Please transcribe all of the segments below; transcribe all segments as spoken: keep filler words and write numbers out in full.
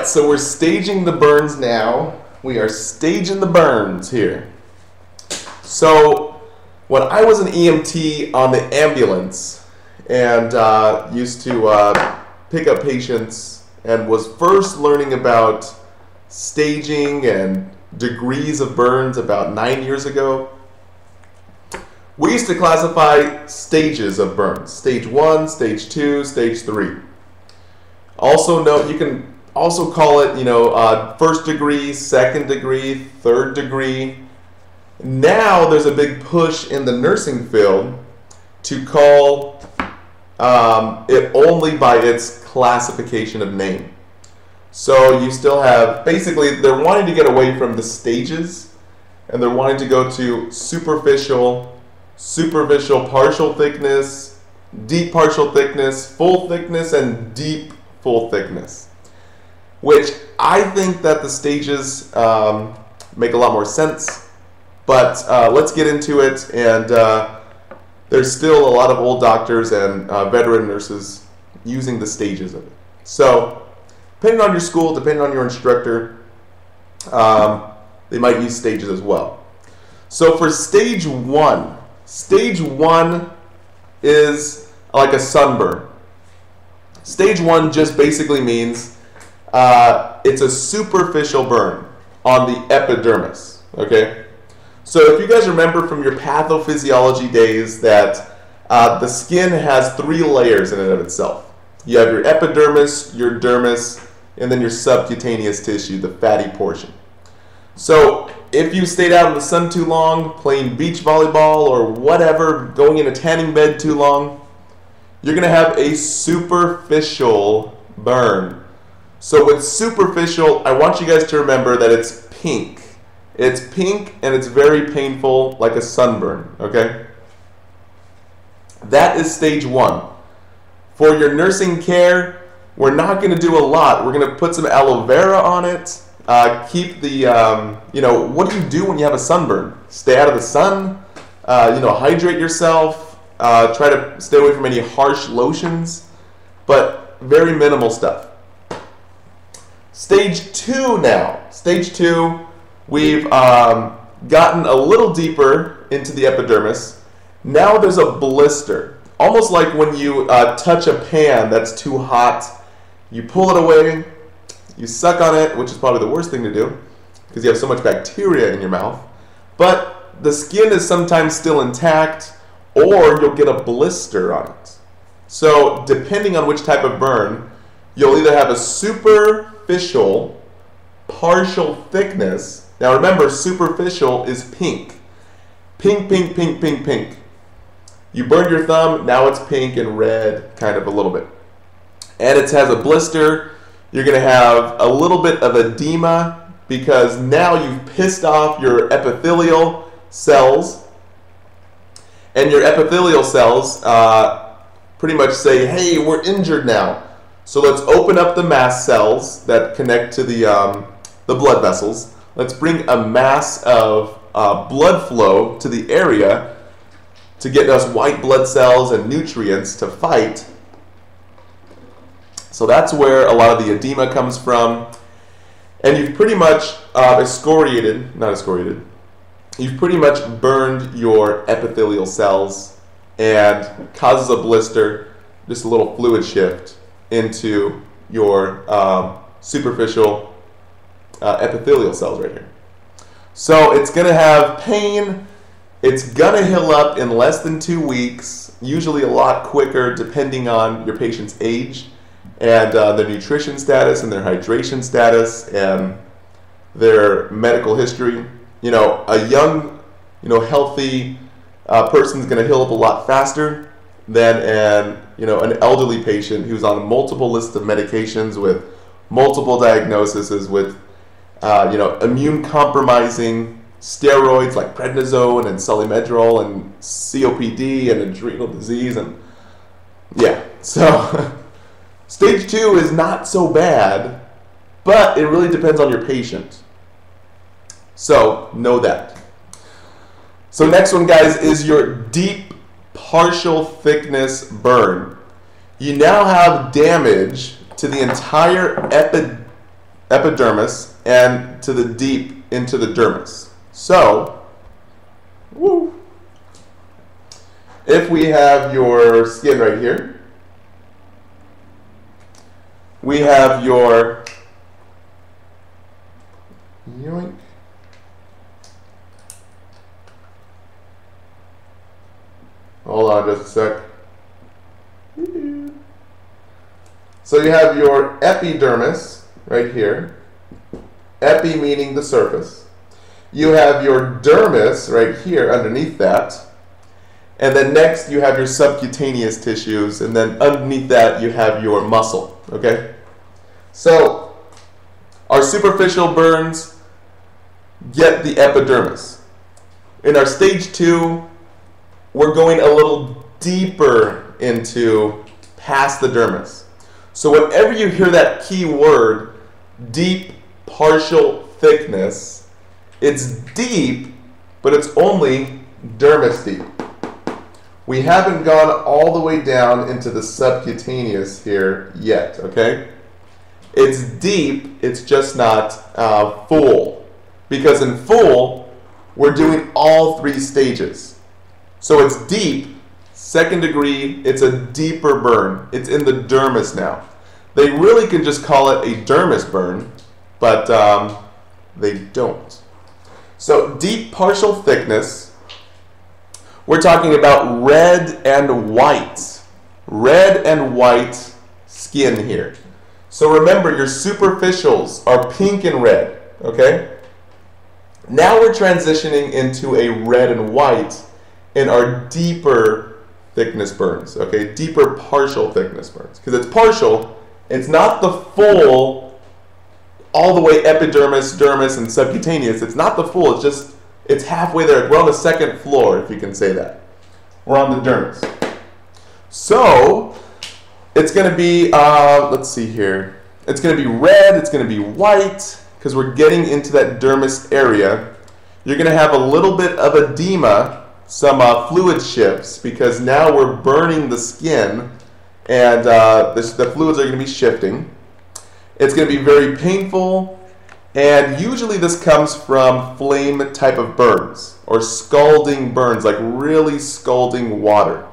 right, so we're staging the burns now. We are staging the burns here. So when I was an E M T on the ambulance and uh, used to uh, pick up patients and was first learning about staging and degrees of burns about nine years ago, we used to classify stages of burns. Stage one, stage two, stage three. Also note, you can also call it, you know, uh, first degree, second degree, third degree. Now there's a big push in the nursing field to call um, it only by its classification of name. So you still have, basically they're wanting to get away from the stages and they're wanting to go to superficial, superficial partial thickness, deep partial thickness, full thickness, and deep full thickness, which I think that the stages um, make a lot more sense, but uh, let's get into it. And uh, there's still a lot of old doctors and uh, veteran nurses using the stages of it. So depending on your school, depending on your instructor, um, they might use stages as well. So for stage one, stage one is like a sunburn. Stage one just basically means uh, it's a superficial burn on the epidermis, okay? So if you guys remember from your pathophysiology days that uh, the skin has three layers in and of itself. You have your epidermis, your dermis, and then your subcutaneous tissue, the fatty portion. So if you stayed out in the sun too long, playing beach volleyball or whatever, going in a tanning bed too long, you're going to have a superficial burn. So with superficial, I want you guys to remember that it's pink. It's pink and it's very painful, like a sunburn, okay? That is stage one. For your nursing care, we're not going to do a lot. We're going to put some aloe vera on it. Uh, keep the, um, you know, what do you do when you have a sunburn? Stay out of the sun, uh, you know, hydrate yourself. Uh, try to stay away from any harsh lotions, but very minimal stuff. Stage two now. Stage two, we've um, gotten a little deeper into the epidermis. Now there's a blister. Almost like when you uh, touch a pan that's too hot, you pull it away, you suck on it, which is probably the worst thing to do because you have so much bacteria in your mouth. But the skin is sometimes still intact, or you'll get a blister on it. So depending on which type of burn, you'll either have a superficial, partial thickness. Now remember, superficial is pink. Pink, pink, pink, pink, pink. You burned your thumb, now it's pink and red, kind of a little bit. And it has a blister. You're gonna have a little bit of edema because now you've pissed off your epithelial cells. And your epithelial cells uh, pretty much say, hey, we're injured now. So let's open up the mast cells that connect to the, um, the blood vessels. Let's bring a mass of uh, blood flow to the area to get us white blood cells and nutrients to fight. So that's where a lot of the edema comes from. And you've pretty much uh, excoriated, not excoriated, you've pretty much burned your epithelial cells and causes a blister, just a little fluid shift into your um, superficial uh, epithelial cells right here. So it's going to have pain. It's going to heal up in less than two weeks, usually a lot quicker depending on your patient's age and uh, their nutrition status and their hydration status and their medical history. You know, a young, you know, healthy uh, person's going to heal up a lot faster than an, you know, an elderly patient who's on multiple lists of medications with multiple diagnoses with, uh, you know, immune-compromising steroids like prednisone and solriamfetol and C O P D and adrenal disease and, yeah. So, stage two is not so bad, but it really depends on your patient. So, know that. So next one, guys, is your deep partial thickness burn. You now have damage to the entire epi epidermis and to the deep into the dermis. So, woo, if we have your skin right here, we have your yoink. Hold on just a sec. So you have your epidermis right here. Epi meaning the surface. You have your dermis right here underneath that. And then next you have your subcutaneous tissues, and then underneath that you have your muscle, okay? So our superficial burns get the epidermis. In our stage two, we're going a little deeper into past the dermis. So whenever you hear that key word, deep partial thickness, it's deep, but it's only dermis deep. We haven't gone all the way down into the subcutaneous here yet, okay? It's deep, it's just not uh, full. Because in full, we're doing all three stages. So it's deep, second degree, it's a deeper burn. It's in the dermis now. They really can just call it a dermis burn, but um, they don't. So deep partial thickness, we're talking about red and white. Red and white skin here. So remember, your superficials are pink and red, okay? Now we're transitioning into a red and white in our deeper thickness burns, okay? Deeper partial thickness burns. Because it's partial, it's not the full, all the way epidermis, dermis, and subcutaneous. It's not the full, it's just, it's halfway there. We're on the second floor, if you can say that. We're on the dermis. So, it's gonna be, uh, let's see here. It's gonna be red, it's gonna be white, because we're getting into that dermis area. You're gonna have a little bit of edema, some uh, fluid shifts, because now we're burning the skin and uh, the, the fluids are going to be shifting. It's going to be very painful, and usually this comes from flame type of burns or scalding burns, like really scalding water.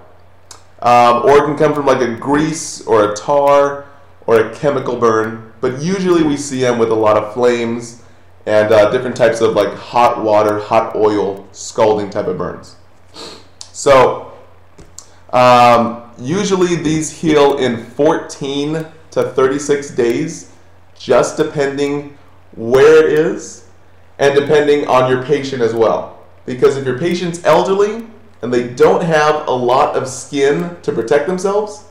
Um, or it can come from like a grease or a tar or a chemical burn, but usually we see them with a lot of flames and uh, different types of like hot water, hot oil, scalding type of burns. So, um, usually these heal in fourteen to thirty-six days, just depending where it is and depending on your patient as well. Because if your patient's elderly and they don't have a lot of skin to protect themselves,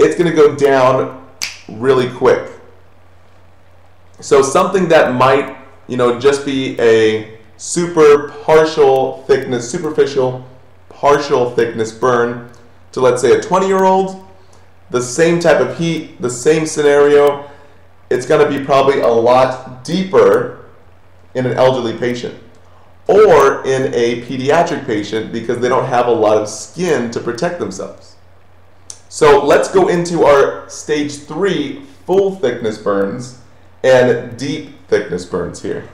it's going to go down really quick. So something that might, you know, just be a super partial thickness, superficial, partial thickness burn to, let's say, a twenty year old, the same type of heat, the same scenario, it's going to be probably a lot deeper in an elderly patient or in a pediatric patient because they don't have a lot of skin to protect themselves. So let's go into our stage three full thickness burns and deep thickness burns here.